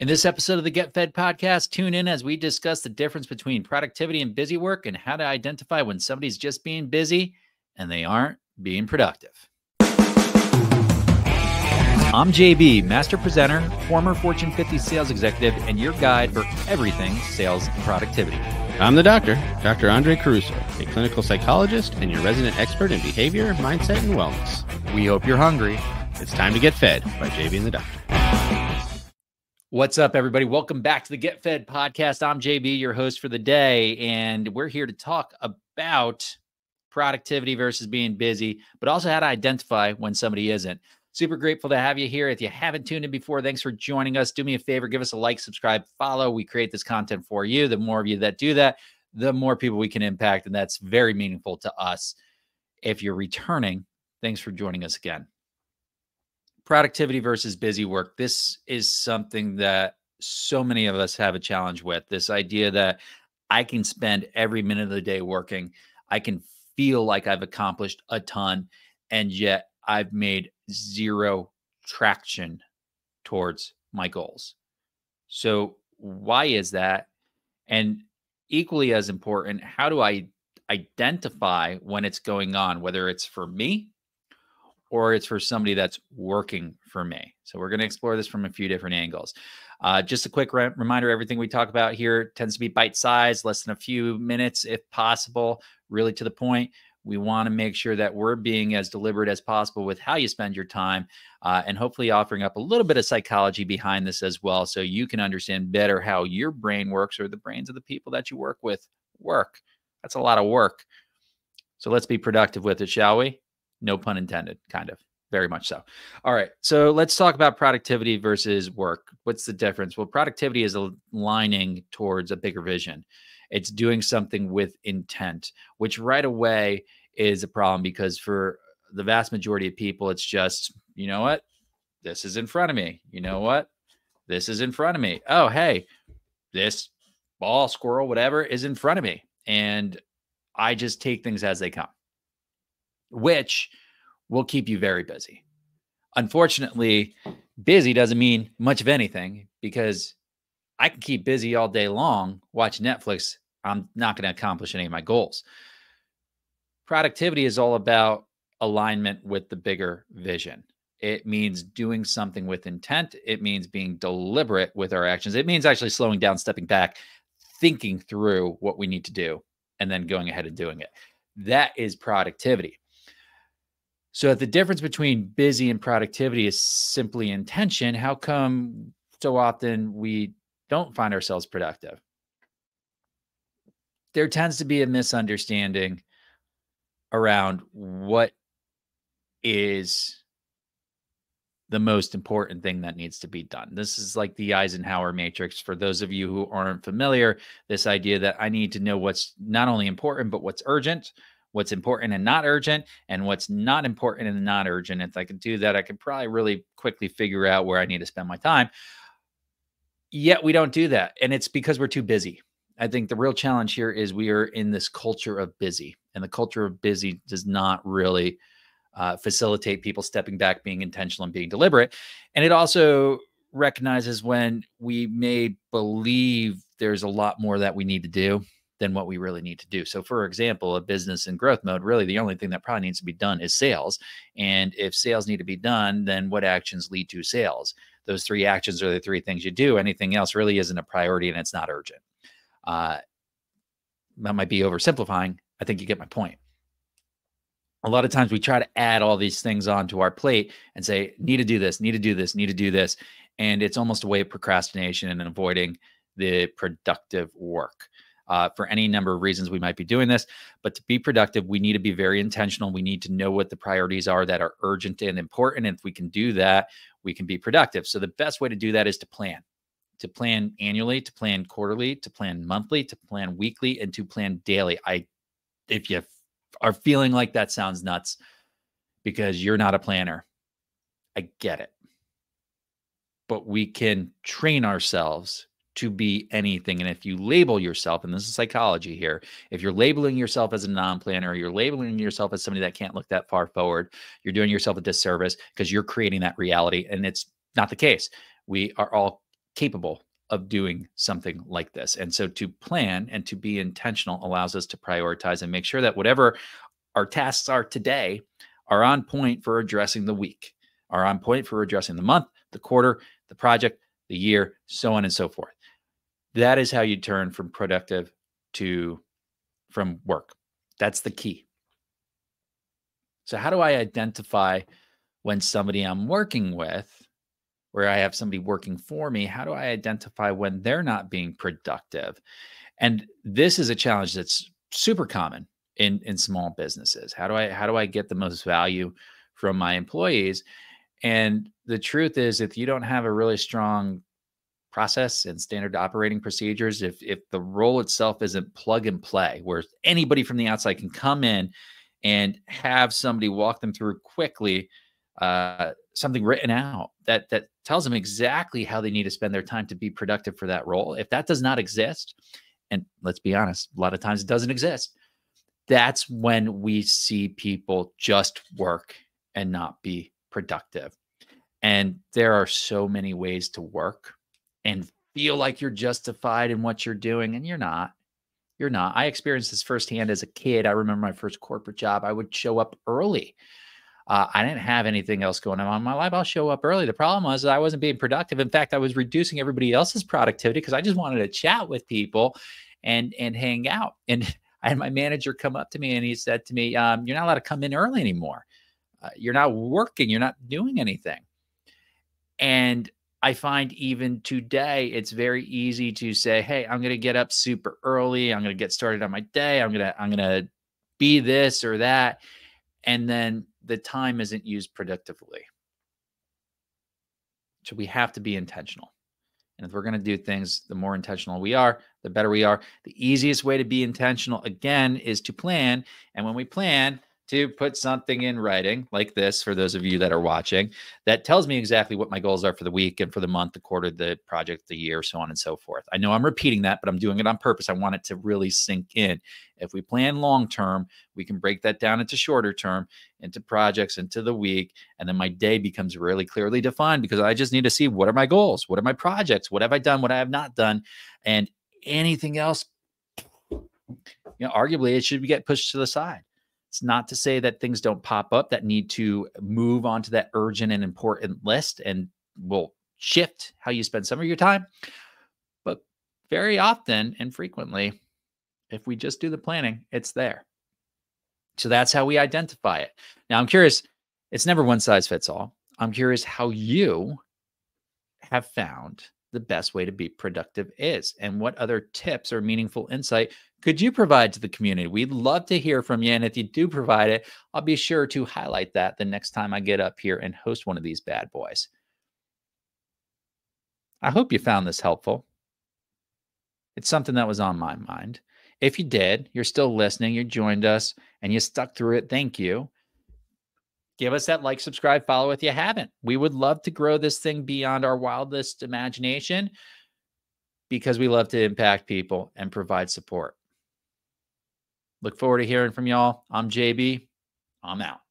In this episode of the Get Fed Podcast, tune in as we discuss the difference between productivity and busy work and how to identify when somebody's just being busy and they aren't being productive. I'm JB, master presenter, former Fortune 50 sales executive, and your guide for everything sales and productivity. I'm the Doctor, Dr. Andre Caruso, a clinical psychologist and your resident expert in behavior, mindset, and wellness. We hope you're hungry. It's time to Get Fed by JB and the Doctor. What's up, everybody? Welcome back to the Get Fed Podcast. I'm JB, your host for the day, and we're here to talk about productivity versus being busy, but also how to identify when somebody isn't. Super grateful to have you here. If you haven't tuned in before, thanks for joining us. Do me a favor, give us a like, subscribe, follow. We create this content for you. The more of you that do that, the more people we can impact, and that's very meaningful to us. If you're returning, thanks for joining us again. Productivity versus busy work. This is something that so many of us have a challenge with. This idea that I can spend every minute of the day working. I can feel like I've accomplished a ton, and yet I've made zero traction towards my goals. So why is that? And equally as important, how do I identify when it's going on, whether it's for me or it's for somebody that's working for me? So we're going to explore this from a few different angles. Just a quick reminder, everything we talk about here tends to be bite-sized, less than a few minutes, if possible, really to the point. We want to make sure that we're being as deliberate as possible with how you spend your time and hopefully offering up a little bit of psychology behind this as well, so you can understand better how your brain works or the brains of the people that you work with work. That's a lot of work. So let's be productive with it, shall we? No pun intended, kind of, very much so. All right, so let's talk about productivity versus work. What's the difference? Well, productivity is aligning towards a bigger vision. It's doing something with intent, which right away is a problem because for the vast majority of people, it's just, you know what? This is in front of me. You know what? This is in front of me. Oh, hey, this ball, squirrel, whatever is in front of me. And I just take things as they come, which will keep you very busy. Unfortunately, busy doesn't mean much of anything because I can keep busy all day long, watch Netflix. I'm not going to accomplish any of my goals. Productivity is all about alignment with the bigger vision. It means doing something with intent. It means being deliberate with our actions. It means actually slowing down, stepping back, thinking through what we need to do, and then going ahead and doing it. That is productivity. So if the difference between busy and productivity is simply intention, how come so often we don't find ourselves productive? There tends to be a misunderstanding around what is the most important thing that needs to be done. This is like the Eisenhower matrix. For those of you who aren't familiar, this idea that I need to know what's not only important, but what's urgent, what's important and not urgent, and what's not important and not urgent. If I could do that, I could probably really quickly figure out where I need to spend my time. Yet we don't do that. And it's because we're too busy. I think the real challenge here is we are in this culture of busy, and the culture of busy does not really facilitate people stepping back, being intentional and being deliberate. And it also recognizes when we may believe there's a lot more that we need to do than what we really need to do. So for example, a business in growth mode, really the only thing that probably needs to be done is sales. And if sales need to be done, then what actions lead to sales? Those three actions are the three things you do. Anything else really isn't a priority, and it's not urgent. That might be oversimplifying. I think you get my point. A lot of times we try to add all these things onto our plate and say, need to do this, need to do this, need to do this. And it's almost a way of procrastination and avoiding the productive work. For any number of reasons we might be doing this, but to be productive, we need to be very intentional. We need to know what the priorities are that are urgent and important. And if we can do that, we can be productive. So the best way to do that is to plan annually, to plan quarterly, to plan monthly, to plan weekly, and to plan daily. If you are feeling like that sounds nuts because you're not a planner, I get it, but we can train ourselves to be anything. And if you label yourself, and this is psychology here, if you're labeling yourself as a non-planner, you're labeling yourself as somebody that can't look that far forward, you're doing yourself a disservice because you're creating that reality. And it's not the case. We are all capable of doing something like this. And so to plan and to be intentional allows us to prioritize and make sure that whatever our tasks are today are on point for addressing the week, are on point for addressing the month, the quarter, the project, the year, so on and so forth. That is how you turn from productive to from work. That's the key. So how do I identify when somebody I'm working with, where I have somebody working for me, how do I identify when they're not being productive? And this is a challenge that's super common in small businesses. How do I get the most value from my employees? And the truth is, if you don't have a really strong process and standard operating procedures, if the role itself isn't plug and play, where anybody from the outside can come in and have somebody walk them through quickly something written out that tells them exactly how they need to spend their time to be productive for that role. If that does not exist, and let's be honest, a lot of times it doesn't exist, that's when we see people just work and not be productive. And there are so many ways to work and feel like you're justified in what you're doing, and you're not. You're not. I experienced this firsthand as a kid. I remember my first corporate job. I would show up early. I didn't have anything else going on in my life. I'll show up early. The problem was that I wasn't being productive. In fact, I was reducing everybody else's productivity because I just wanted to chat with people and hang out. And I had my manager come up to me and he said to me, you're not allowed to come in early anymore. You're not working. You're not doing anything. And I find even today, it's very easy to say, hey, I'm going to get up super early. I'm going to get started on my day. I'm going to be this or that. And then the time isn't used productively. So we have to be intentional. And if we're going to do things, the more intentional we are, the better we are. The easiest way to be intentional, again, is to plan. And when we plan, to put something in writing like this, for those of you that are watching, that tells me exactly what my goals are for the week and for the month, the quarter, the project, the year, so on and so forth. I know I'm repeating that, but I'm doing it on purpose. I want it to really sink in. If we plan long-term, we can break that down into shorter term, into projects, into the week. And then my day becomes really clearly defined because I just need to see, what are my goals? What are my projects? What have I done? What I have not done? And anything else, you know, arguably it should get pushed to the side. It's not to say that things don't pop up that need to move onto that urgent and important list and will shift how you spend some of your time. But very often and frequently, if we just do the planning, it's there. So that's how we identify it. Now, I'm curious, it's never one size fits all. I'm curious how you have found the best way to be productive is, and what other tips or meaningful insight could you provide to the community? We'd love to hear from you. And if you do provide it, I'll be sure to highlight that the next time I get up here and host one of these bad boys. I hope you found this helpful. It's something that was on my mind. If you did, you're still listening, you joined us, and you stuck through it, thank you. Give us that like, subscribe, follow if you haven't. We would love to grow this thing beyond our wildest imagination because we love to impact people and provide support. Look forward to hearing from y'all. I'm JB. I'm out.